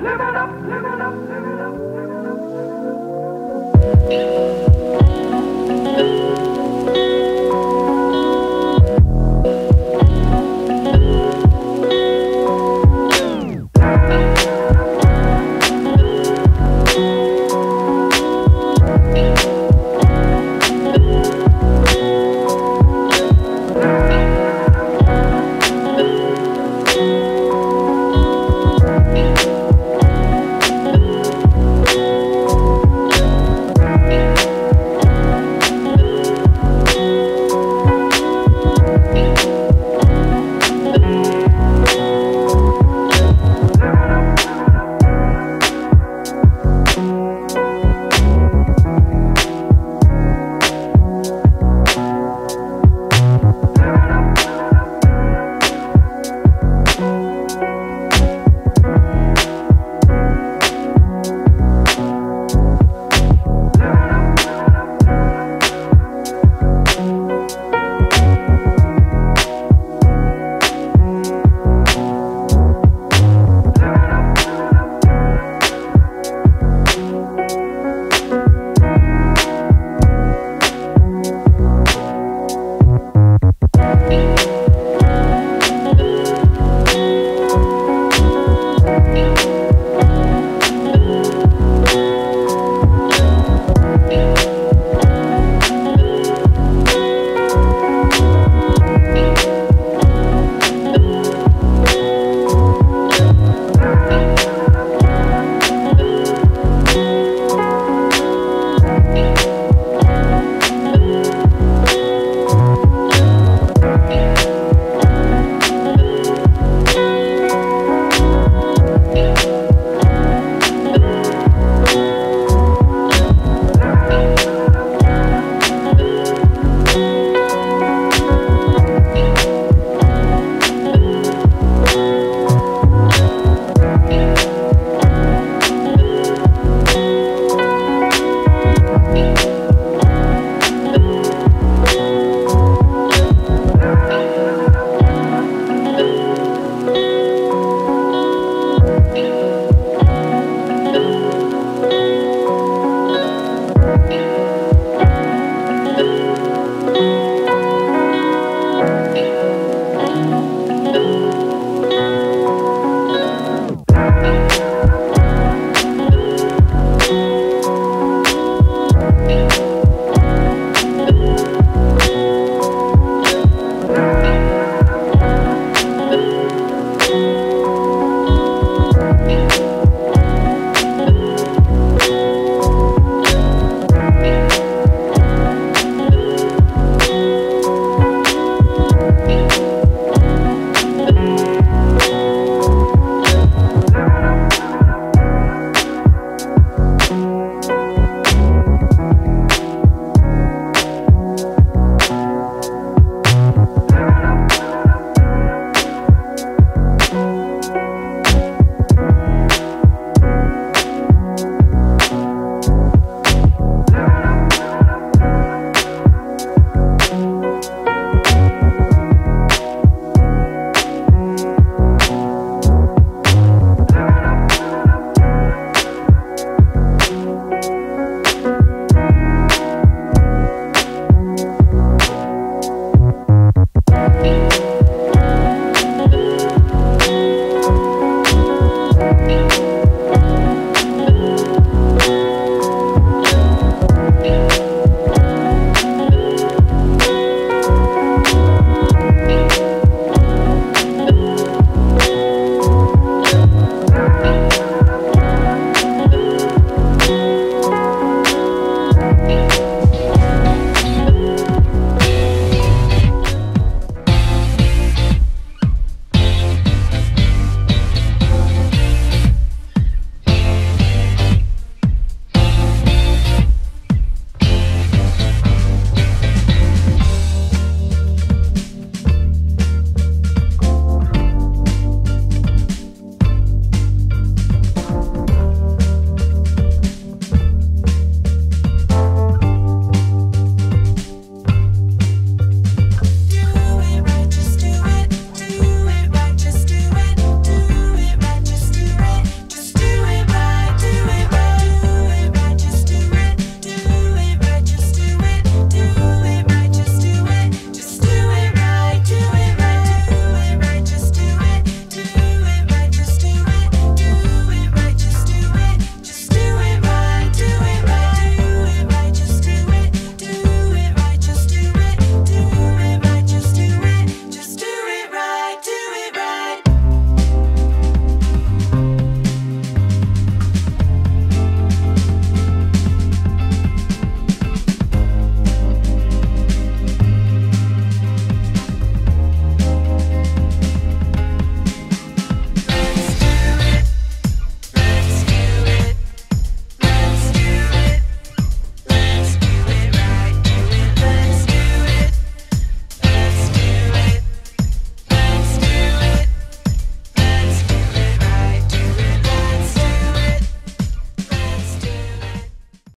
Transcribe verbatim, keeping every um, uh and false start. Live it up, live it up, live it up.